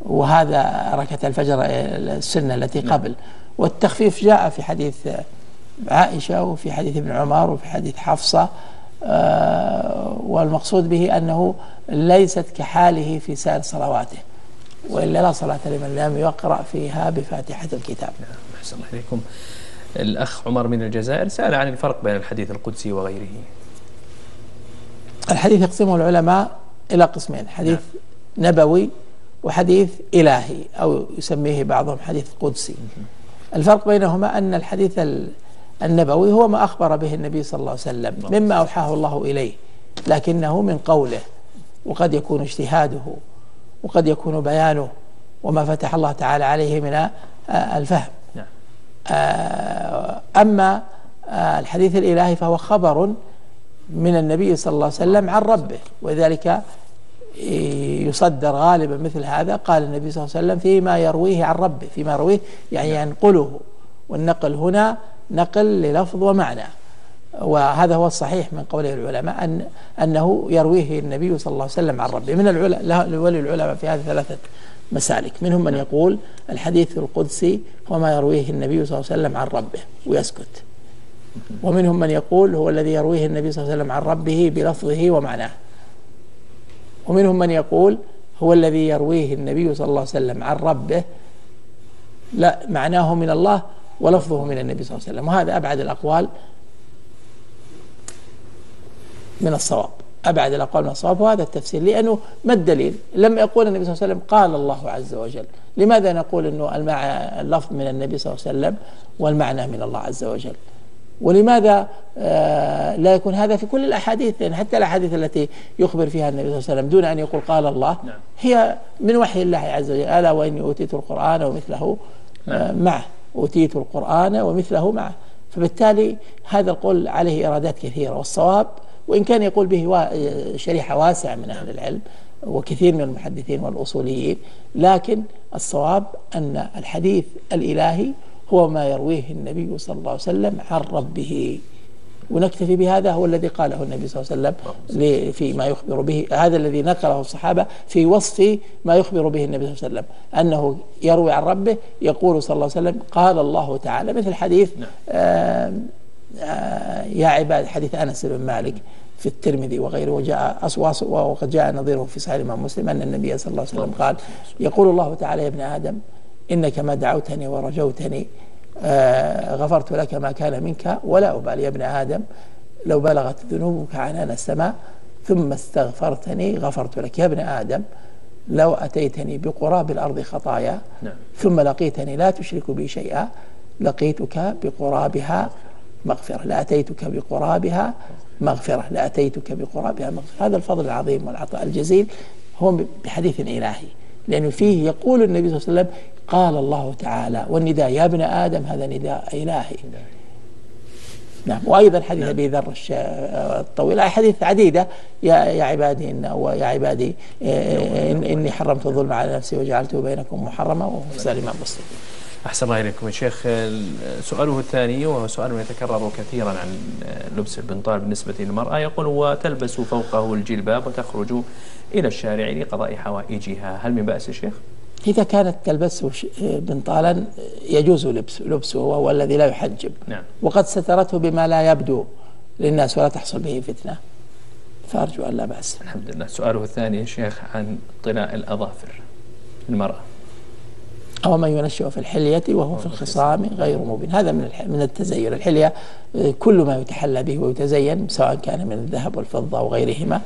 وهذا ركعة الفجر السنة التي قبل. والتخفيف جاء في حديث عائشة وفي حديث ابن عمر وفي حديث حفصة، والمقصود به أنه ليست كحاله في سائر صلواته، وإلا لا صلاة لمن لم يقرأ فيها بفاتحة الكتاب. نعم، أحسن الله إليكم. الأخ عمر من الجزائر سأل عن الفرق بين الحديث القدسي وغيره. الحديث يقسمه العلماء إلى قسمين، حديث نعم. نبوي وحديث إلهي، أو يسميه بعضهم حديث قدسي. الفرق بينهما أن الحديث النبوي هو ما أخبر به النبي صلى الله عليه وسلم مما أوحاه الله إليه، لكنه من قوله، وقد يكون اجتهاده وقد يكون بيانه وما فتح الله تعالى عليه من الفهم. أما الحديث الإلهي فهو خبر من النبي صلى الله عليه وسلم عن ربه، وذلك يصدر غالبا مثل هذا. قال النبي صلى الله عليه وسلم فيما يرويه عن ربه، فيما يرويه يعني ينقله، والنقل هنا نقل للفظ ومعنى، وهذا هو الصحيح من قوله العلماء أنه يرويه النبي صلى الله عليه وسلم عن ربه. من ولي العلماء في هذه ثلاثة مسالك، منهم من يقول الحديث القدسي هو ما يرويه النبي صلى الله عليه وسلم عن ربه ويسكت، ومنهم من يقول هو الذي يرويه النبي صلى الله عليه وسلم عن ربه بلفظه ومعناه، ومنهم من يقول هو الذي يرويه النبي صلى الله عليه وسلم عن ربه لا معناه من الله ولفظه من النبي صلى الله عليه وسلم. وهذا أبعد الأقوال من الصواب، أبعد الأقوال من الصواب. وهذا التفسير لأنه ما الدليل؟ لما يقول النبي صلى الله عليه وسلم قال الله عز وجل، لماذا نقول أنه اللفظ من النبي صلى الله عليه وسلم والمعنى من الله عز وجل؟ ولماذا لا يكون هذا في كل الأحاديث؟ لأن يعني حتى الأحاديث التي يخبر فيها النبي صلى الله عليه وسلم دون أن يقول قال الله هي من وحي الله عز وجل. ألا وإني أوتيت القرآن ومثله معه، أوتيت القرآن ومثله معه. فبالتالي هذا القول عليه إرادات كثيرة، والصواب وإن كان يقول به شريحة واسعة من أهل العلم وكثير من المحدثين والأصوليين، لكن الصواب أن الحديث الإلهي هو ما يرويه النبي صلى الله عليه وسلم عن ربه، ونكتفي بهذا. هو الذي قاله النبي صلى الله عليه وسلم فيما يخبر به، هذا الذي نقله الصحابة في وصف ما يخبر به النبي صلى الله عليه وسلم أنه يروي عن ربه، يقول صلى الله عليه وسلم قال الله تعالى، مثل حديث يا عباد، حديث أنس بن مالك في الترمذي وغيره، وقد جاء نظيره في صحيح الإمام مسلم أن النبي صلى الله عليه وسلم قال، يقول الله تعالى يا ابن آدم إنك ما دعوتني ورجوتني غفرت لك ما كان منك ولا أبالي، يا ابن آدم لو بلغت ذنوبك عنان السماء ثم استغفرتني غفرت لك، يا ابن آدم لو أتيتني بقراب الأرض خطايا ثم لقيتني لا تشرك بي شيئا لقيتك بقرابها مغفرة، لأتيتك بقرابها مغفرة، لأتيتك بقرابها مغفرة. هذا الفضل العظيم والعطاء الجزيل هو بحديث إلهي، لأنه فيه يقول النبي صلى الله عليه وسلم قال الله تعالى، والنداء يا ابن آدم هذا نداء إلهي. نعم. وأيضا حديث أبي ذر الطويل، حديث عديدة، يا عبادي إني حرمت الظلم على نفسي وجعلته بينكم محرما، وهو في الإمام مسلم. أحسن الله إليكم يا شيخ. سؤاله الثاني وهو سؤال يتكرر كثيرا عن لبس البنطال بالنسبة للمرأة، يقول وتلبس فوقه الجلباب وتخرج إلى الشارع لقضاء حوائجها، هل من بأس الشيخ؟ إذا كانت تلبسه بنطالا يجوز لبسه، وهو الذي لا يحجب، وقد سترته بما لا يبدو للناس ولا تحصل به فتنة، فأرجو أن لا بأس. الحمد لله. سؤاله الثاني يا شيخ عن طلاء الأظافر المرأة، أو من ينشأ في الحلية وهو في الخصام غير مبين، هذا من التزين. الحلية كل ما يتحلى به ويتزين، سواء كان من الذهب والفضة وغيرهما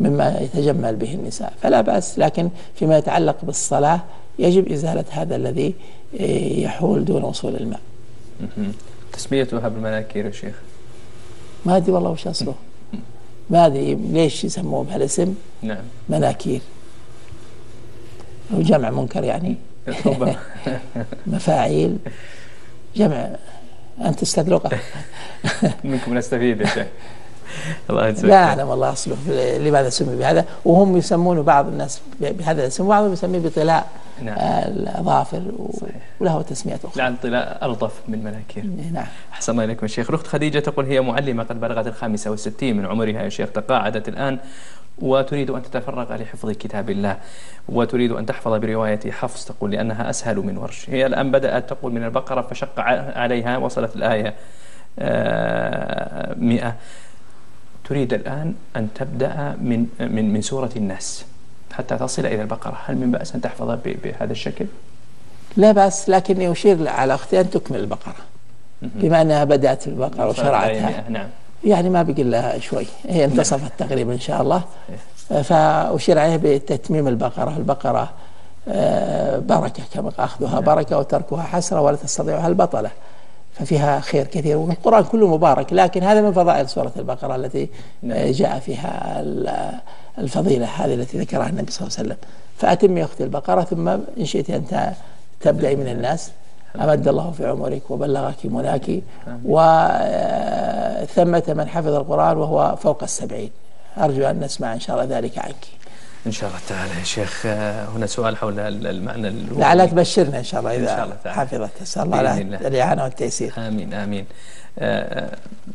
مما يتجمل به النساء، فلا بأس. لكن فيما يتعلق بالصلاة يجب إزالة هذا الذي يحول دون وصول الماء. تسميتها بالمناكير يا شيخ؟ ما أدري والله وش أصله، ما أدري ليش يسموه بهالاسم. نعم. مناكير وجمع منكر يعني مفاعيل جمع. أنت أستاذ لغة منكم نستفيد يا شيخ. لا أعلم والله أصله لماذا سمي بهذا، وهم يسمونه بعض الناس بهذا الاسم وبعضهم يسميه بطلاء الأظافر وله تسميات أخرى. نعم طلاء ألطف من مناكير. نعم. أحسن الله إليكم يا شيخ. الأخت خديجة تقول هي معلمة قد بلغت 65 من عمرها يا شيخ، تقاعدت الآن وتريد أن تتفرغ لحفظ كتاب الله وتريد أن تحفظ برواية حفص، تقول لأنها أسهل من ورش. هي الآن بدأت تقول من البقرة فشق عليها وصلت الآية 100، تريد الآن أن تبدأ من سورة الناس حتى تصل إلى البقرة، هل من بأس أن تحفظها بهذا الشكل؟ لا بأس، لكن يشير على أختي أن تكمل البقرة بما أنها بدأت في البقرة وشرعتها. نعم. يعني ما بقي لها شوي، هي انتصفت تقريبا إن شاء الله، فأشير عليه بتتميم البقرة. البقرة بركة، كما أخذها بركة وتركها حسرة ولا تستطيعها البطلة، ففيها خير كثير والقرآن كله مبارك، لكن هذا من فضائل سورة البقرة التي جاء فيها الفضيلة هذه التي ذكرها النبي صلى الله عليه وسلم. فأتم يا أختي البقرة، ثم إن شئت أنت تبدأ من الناس، أمد الله في عمرك وبلغك مناك. وثمة من حفظ القرآن وهو فوق 70، أرجو أن نسمع إن شاء الله ذلك عنك إن شاء الله تعالى. يا شيخ هنا سؤال حول المعنى الوقتي، لعلها تبشرنا إن شاء الله إذا حفظت، أسأل الله الإعانة والتيسير. آمين آمين.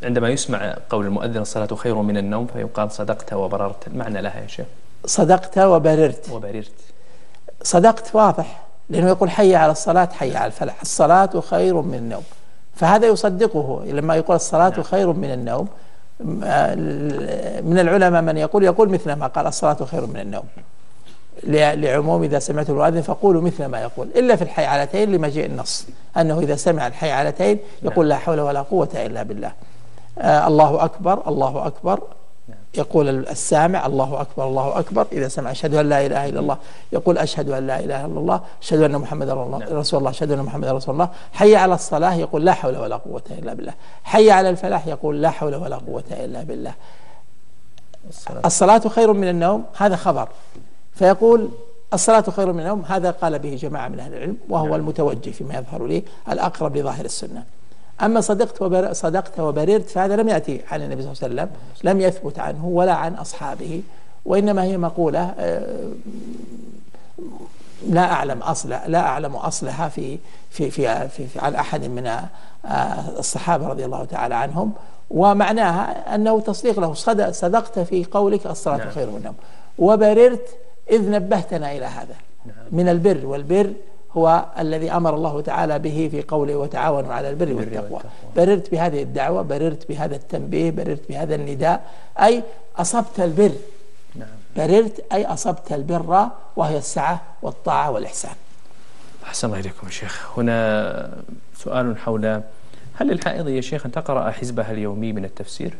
عندما يسمع قول المؤذن الصلاة خير من النوم فيقال صدقت وبررت، المعنى لها يا شيخ؟ صدقت وبررت. صدقت واضح، لأنه يقول حي على الصلاة حي على الفلاح، الصلاة خير من النوم، فهذا يصدقه لما يقول الصلاة خير من النوم. من العلماء من يقول مثل ما قال الصلاة خير من النوم، لعموم إذا سمعت المؤذن فقولوا مثل ما يقول، إلا في الحيعلتين لمجيء النص أنه إذا سمع الحيعلتين يقول لا حول ولا قوة إلا بالله. الله أكبر الله أكبر، يقول السامع الله أكبر الله أكبر. إذا سمع أشهد أن لا إله إلا الله يقول أشهد أن لا إله إلا الله، أشهد أن محمد رسول الله، أشهد أن محمد رسول الله. حي على الصلاة يقول لا حول ولا قوة إلا بالله، حي على الفلاح يقول لا حول ولا قوة إلا بالله. الصلاة خير من النوم هذا خبر، فيقول الصلاة خير من النوم، هذا قال به جماعة من أهل العلم وهو المتوجه فيما يظهر لي الأقرب لظاهر السنة. أما صدقت وبررت فهذا لم يأتي عن النبي صلى الله عليه وسلم، لم يثبت عنه ولا عن أصحابه، وإنما هي مقولة لا أعلم أصلها في في في, في, في عن أحد من الصحابة رضي الله تعالى عنهم، ومعناها أنه تصديق له، صدقت في قولك الصلاة خير من النوم، وبررت إذ نبهتنا إلى هذا من البر، والبر هو الذي أمر الله تعالى به في قوله وتعاونوا على البر والتقوى. بررت بهذه الدعوة، بررت بهذا التنبيه، بررت بهذا النداء، أي أصبت البر. بررت أي أصبت البر وهي السعة والطاعة والإحسان. أحسن الله إليكم يا شيخ. هنا سؤال حول هل للحائض يا شيخ أن تقرأ حزبها اليومي من التفسير؟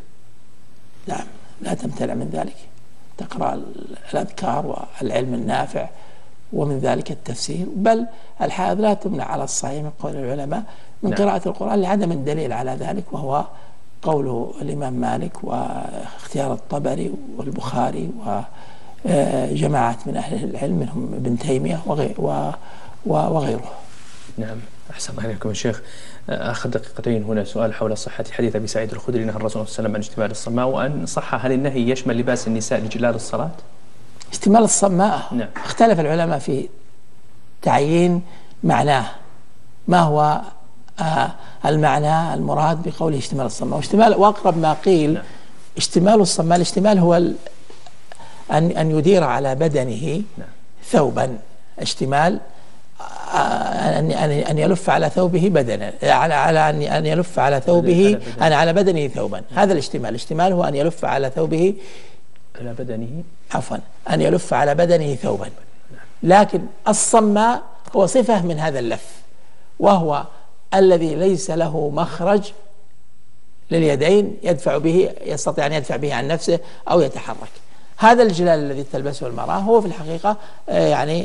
نعم لا تمتنع من ذلك، تقرأ الأذكار والعلم النافع ومن ذلك التفسير، بل الحائض لا تمنع على الصحيح من قول العلماء من قراءة القرآن لعدم الدليل على ذلك، وهو قول الإمام مالك واختيار الطبري والبخاري وجماعة من أهل العلم منهم ابن تيمية وغيره. نعم أحسن الله إليكم يا شيخ. آخر دقيقتين. هنا سؤال حول صحة حديث أبي سعيد الخدري نهى الرسول صلى الله عليه وسلم عن اشتمال الصماء، وأن صح هل النهي يشمل لباس النساء لجلال الصلاة؟ اشتمال الصماء اختلف العلماء في تعيين معناه، ما هو المعنى المراد بقوله اشتمال الصماء، وأقرب ما قيل اشتمال الصماء، الاشتمال هو أن يدير على بدنه ثوبا، اشتمال أن يلف على ثوبه بدنا، على أن يلف على ثوبه أن على بدنه ثوبا، هذا الاشتمال. الاشتمال هو أن يلف على ثوبه على بدنه عفوا أن يلف على بدنه ثوبا، لكن الصماء هو صفة من هذا اللف، وهو الذي ليس له مخرج لليدين يدفع به، يستطيع أن يدفع به عن نفسه أو يتحرك. هذا الجلال الذي تلبسه المرأة هو في الحقيقة يعني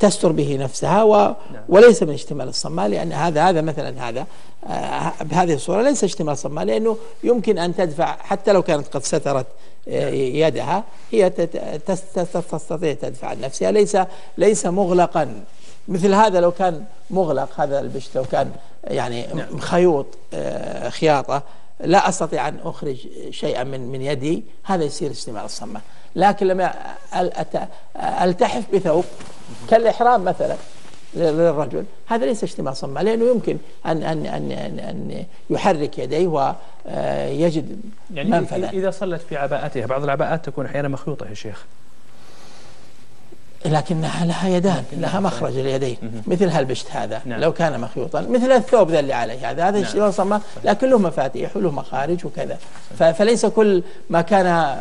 تستر به نفسها وليس من اشتمال الصماء، لأن هذا مثلا هذا بهذه الصورة ليس اشتمال الصماء، لأنه يمكن أن تدفع حتى لو كانت قد سترت يدها، هي تستطيع تدفع عن نفسها، ليس مغلقا. مثل هذا لو كان مغلق، هذا البشت لو كان يعني خياطة لا أستطيع أن أخرج شيئا من يدي، هذا يصير استعمال الصمة. لكن لما ألتحف بثوب كالإحرام مثلا للرجل، هذا ليس اشتمال صمة، لأنه يمكن أن أن أن أن, أن يحرك يديه ويجد يعني منفذا. إذا صلت في عباءتها، بعض العباءات تكون أحيانا مخيوطة يا شيخ، لكنها لها يدان، لها مخرج اليدين، مثل هالبشت هذا لو كان مخيوطا، مثل الثوب ذا اللي عليه هذا، هذا اشتمال صمة، لكن له مفاتيح وله مخارج وكذا، فليس كل ما كان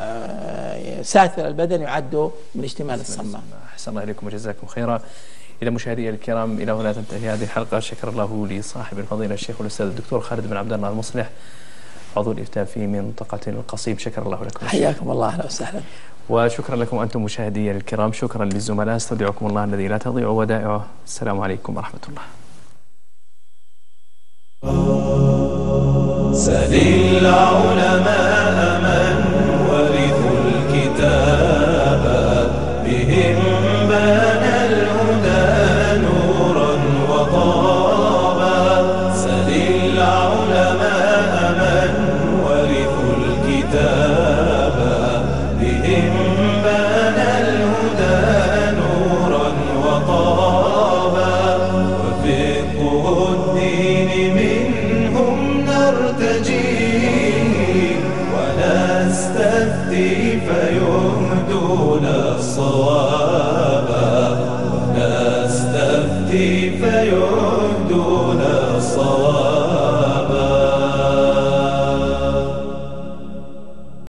ساتر البدن يعد من اشتمال الصمة. أحسن الله إليكم وجزاكم خيرا. إلى مشاهدي الكرام، إلى هنا تنتهي هذه الحلقة. شكر الله لصاحب الفضيلة الشيخ والأستاذ الدكتور خالد بن عبدالله المصلح، عضو الإفتاء في منطقة القصيم. شكر الله لكم، حياكم الله، أهلا وسهلا. وشكرا لكم أنتم مشاهدي الكرام، شكرا للزملاء، استودعكم الله الذي لا تضيع ودائعه. السلام عليكم ورحمة الله. سل العلماء من ورثوا الكتاب، بهم بان فيهدون الصواب، ونستفتي فيهدون